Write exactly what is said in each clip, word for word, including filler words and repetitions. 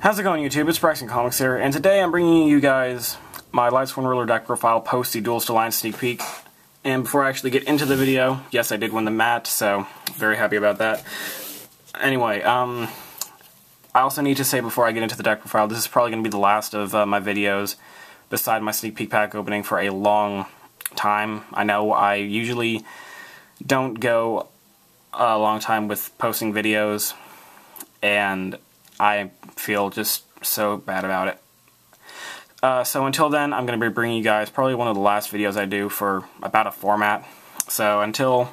How's it going, YouTube? It's Braxton Comics here, and today I'm bringing you guys my Lightsworn Ruler deck profile post the Duelist Alliance Sneak Peek. And before I actually get into the video, yes, I did win the mat, so very happy about that. Anyway, um, I also need to say before I get into the deck profile, this is probably going to be the last of uh, my videos beside my Sneak Peek pack opening for a long time. I know I usually don't go a long time with posting videos, and I feel just so bad about it. Uh, so until then, I'm going to be bringing you guys probably one of the last videos I do for about a format. So until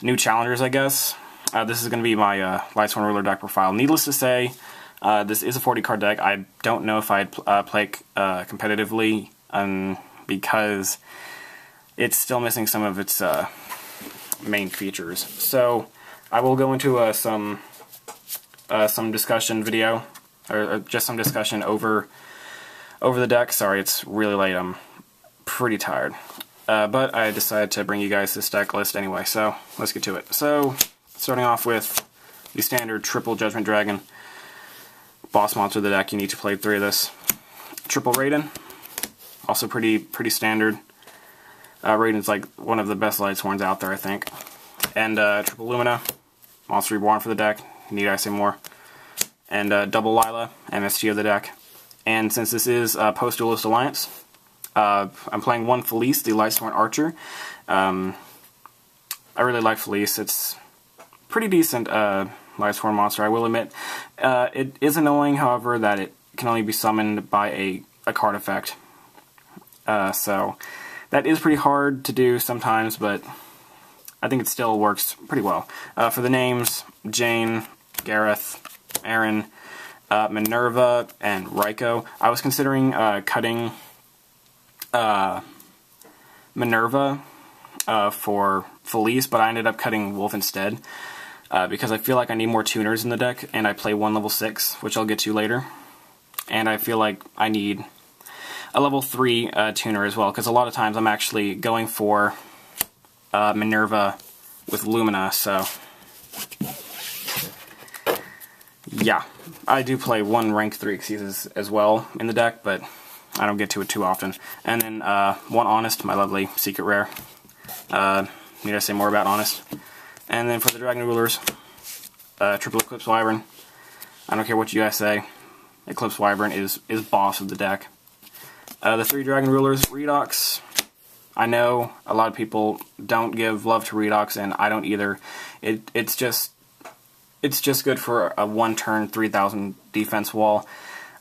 new challengers, I guess, uh, this is going to be my uh, Lightsworn Ruler deck profile. Needless to say, uh, this is a forty card deck. I don't know if I'd uh, play uh, competitively um, because it's still missing some of its uh, main features. So I will go into uh, some... Uh, some discussion video, or, or just some discussion over over the deck. Sorry, it's really late. I'm pretty tired. Uh, but I decided to bring you guys this deck list anyway, so let's get to it. So, starting off with the standard triple Judgment Dragon. Boss monster of the deck, you need to play three of this. Triple Raiden, also pretty pretty standard. Uh, Raiden's like one of the best Lightsworns out there, I think. And uh, triple Lumina, Monster Reborn for the deck. Need I say more? And uh, double Lyla, M S T of the deck. And since this is uh, post-Duelist Alliance, uh, I'm playing one Felis, the Lightsworn Archer. Um, I really like Felis. It's pretty decent uh, Lightsworn monster, I will admit. Uh, it is annoying, however, that it can only be summoned by a, a card effect. Uh, so that is pretty hard to do sometimes, but I think it still works pretty well. Uh, for the names, Jane, Gareth, Aaron, uh, Minerva, and Ryko. I was considering uh, cutting uh, Minerva uh, for Felis, but I ended up cutting Wolf instead uh, because I feel like I need more tuners in the deck, and I play one level six, which I'll get to later. And I feel like I need a level three uh, tuner as well, because a lot of times I'm actually going for uh, Minerva with Lumina, so... Yeah, I do play one rank three Xyzes as well in the deck, but I don't get to it too often. And then uh, one Honest, my lovely secret rare. Uh, need I say more about Honest? And then for the Dragon Rulers, uh, triple Eclipse Wyvern. I don't care what you guys say, Eclipse Wyvern is, is boss of the deck. Uh, the three Dragon Rulers, Redox. I know a lot of people don't give love to Redox, and I don't either. It It's just... It's just good for a one-turn three thousand defense wall.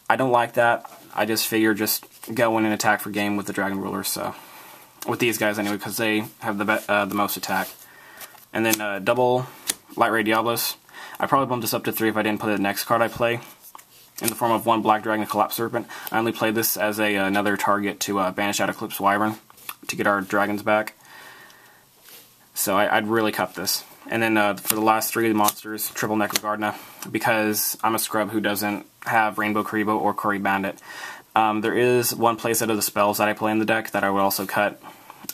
I don't like that. I just figure just go in and attack for game with the Dragon Rulers. So, with these guys anyway, because they have the be uh, the most attack. And then uh, double Light-Ray Diablos. I probably bumped this up to three if I didn't play the next card I play, in the form of one Black Dragon, Collapse Serpent. I only played this as a uh, another target to uh, banish out Eclipse Wyvern to get our dragons back. So I, I'd really cut this. And then uh, for the last three monsters, triple Necro Gardener, because I'm a scrub who doesn't have Rainbow Karibo or Curry Bandit. Um, there is one playset of the spells that I play in the deck that I would also cut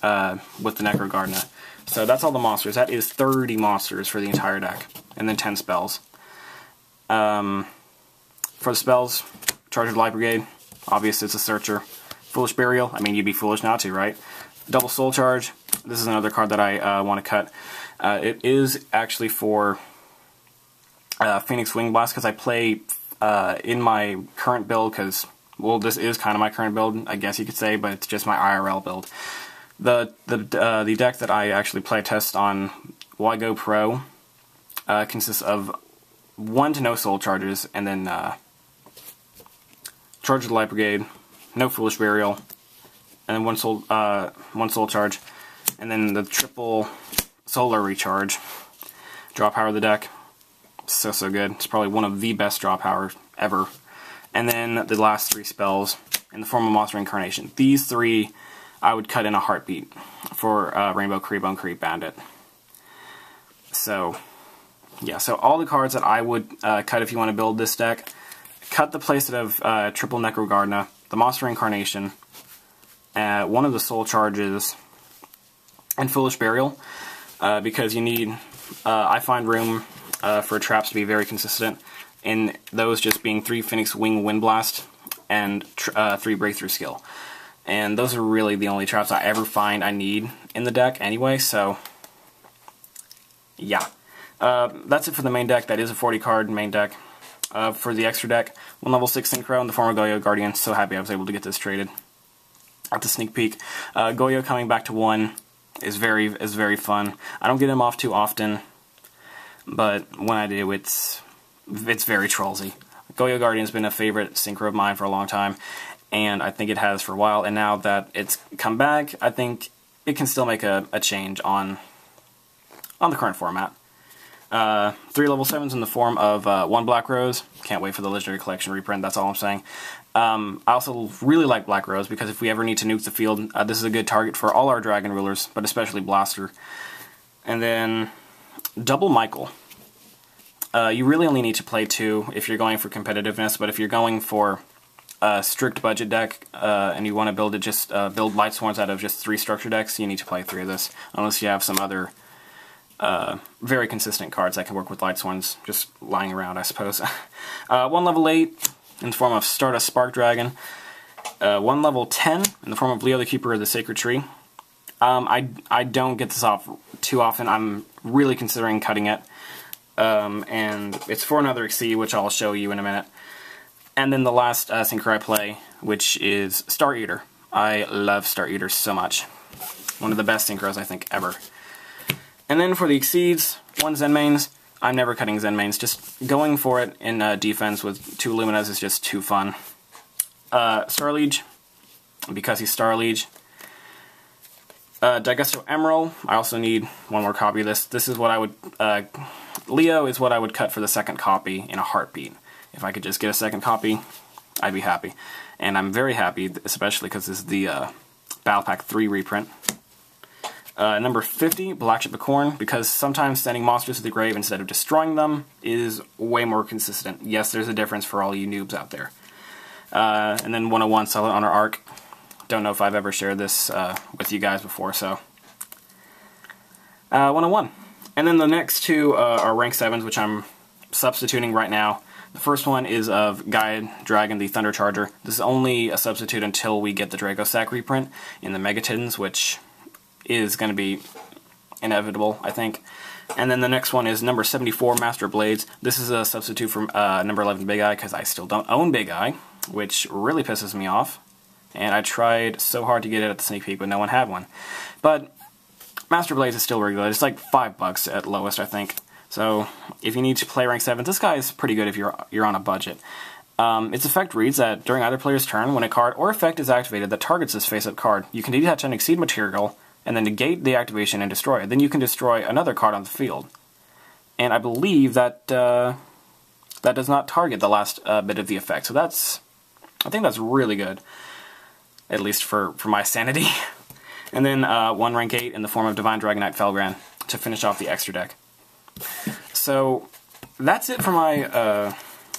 uh, with the Necro Gardener. So that's all the monsters. That is thirty monsters for the entire deck, and then ten spells. Um, for the spells, Charge of the Light Brigade. Obviously, it's a searcher. Foolish Burial. I mean, you'd be foolish not to, right? Double Soul Charge. This is another card that I uh, want to cut. Uh, it is actually for uh, Phoenix Wing Blast, because I play uh, in my current build, because, well, this is kind of my current build, I guess you could say, but it's just my I R L build. The the uh, the deck that I actually play test on Goyo Pro uh, consists of one to no Soul Charges, and then uh, Charge of the Light Brigade, no Foolish Burial, and then one Soul, uh, one Soul Charge, and then the triple... Solar Recharge. Draw power of the deck. So, so good. It's probably one of the best draw powers ever. And then the last three spells in the form of Monster Incarnation. These three I would cut in a heartbeat for uh, Rainbow Karibo and Curry Bandit. So, yeah. So all the cards that I would uh, cut if you want to build this deck. Cut the playset of uh, triple Necro Gardener, the Monster Incarnation, uh, one of the Soul Charges, and Foolish Burial. Uh, because you need, uh, I find room uh, for traps to be very consistent. and those just being three Phoenix Wing Windblast and uh, three Breakthrough Skill. And those are really the only traps I ever find I need in the deck anyway, so yeah. Uh, that's it for the main deck. That is a forty card main deck. Uh, for the extra deck, one level six Synchro in the form of Goyo Guardian. So happy I was able to get this traded at the sneak peek. Uh, Goyo coming back to one is very is very fun. I don't get him off too often, but when I do, it's it's very trollsy. Goyo Guardian's been a favorite Synchro of mine for a long time, and I think it has for a while, and now that it's come back, I think it can still make a, a change on on the current format. Uh, three level sevens in the form of uh, one Black Rose. Can't wait for the Legendary Collection reprint, that's all I'm saying. Um, I also really like Black Rose because if we ever need to nuke the field, uh, this is a good target for all our Dragon Rulers, but especially Blaster. And then double Michael. Uh, you really only need to play two if you're going for competitiveness, but if you're going for a strict budget deck uh, and you want to build it, just uh, build Lightsworns out of just three structure decks, you need to play three of this, unless you have some other uh, very consistent cards that can work with Lightsworns just lying around, I suppose. uh, one level eight in the form of Stardust Spark Dragon, uh, one level ten in the form of Leo the Keeper of the Sacred Tree. Um, I, I don't get this off too often, I'm really considering cutting it, um, and it's for another X C, which I'll show you in a minute. And then the last uh, Synchro I play, which is Star Eater. I love Star Eater so much. One of the best Synchros, I think, ever. And then for the Exceeds, one Zen mains. I'm never cutting Zen mains. Just going for it in uh, defense with two Luminas is just too fun. Uh, Starliege, because he's Starliege. Uh, Digusto Emerald. I also need one more copy of this. This is what I would... Uh, Leo is what I would cut for the second copy in a heartbeat. If I could just get a second copy, I'd be happy. And I'm very happy, especially because this is the uh, Battle Pack three reprint. Uh, number fifty, Black Chip of Corn, because sometimes sending monsters to the grave instead of destroying them is way more consistent. Yes, there's a difference for all you noobs out there. Uh, and then one oh one, Silent Honor Arc. Don't know if I've ever shared this uh, with you guys before, so... Uh, one oh one. And then the next two uh, are rank sevens, which I'm substituting right now. The first one is of Gaia Dragon, the Thunder Charger. This is only a substitute until we get the Draco Sack reprint in the Megatitans, which is going to be inevitable, I think. And then the next one is number seventy-four, Master Blades. This is a substitute from uh, number eleven, Big Eye, because I still don't own Big Eye, which really pisses me off. And I tried so hard to get it at the sneak peek, but no one had one. But Master Blades is still regular. It's like five bucks at lowest, I think. So if you need to play rank seven, this guy is pretty good if you're you're on a budget. Um, its effect reads that during either player's turn, when a card or effect is activated that targets this face-up card, you can detach an Exceed material and then negate the activation and destroy it. Then you can destroy another card on the field. And I believe that uh, that does not target the last uh, bit of the effect. So that's, I think that's really good, at least for, for my sanity. And then uh, one rank eight in the form of Divine Dragonite Felgran to finish off the extra deck. So that's it for my uh,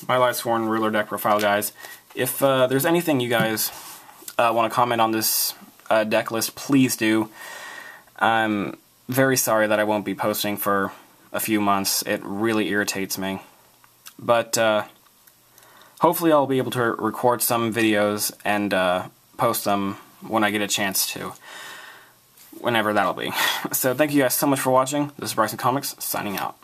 my Lightsworn Ruler deck profile, guys. If uh, there's anything you guys uh, want to comment on this uh, deck list, please do. I'm very sorry that I won't be posting for a few months. It really irritates me. But uh, hopefully I'll be able to record some videos and uh, post them when I get a chance to. Whenever that'll be. So thank you guys so much for watching. This is Braxton Comics, signing out.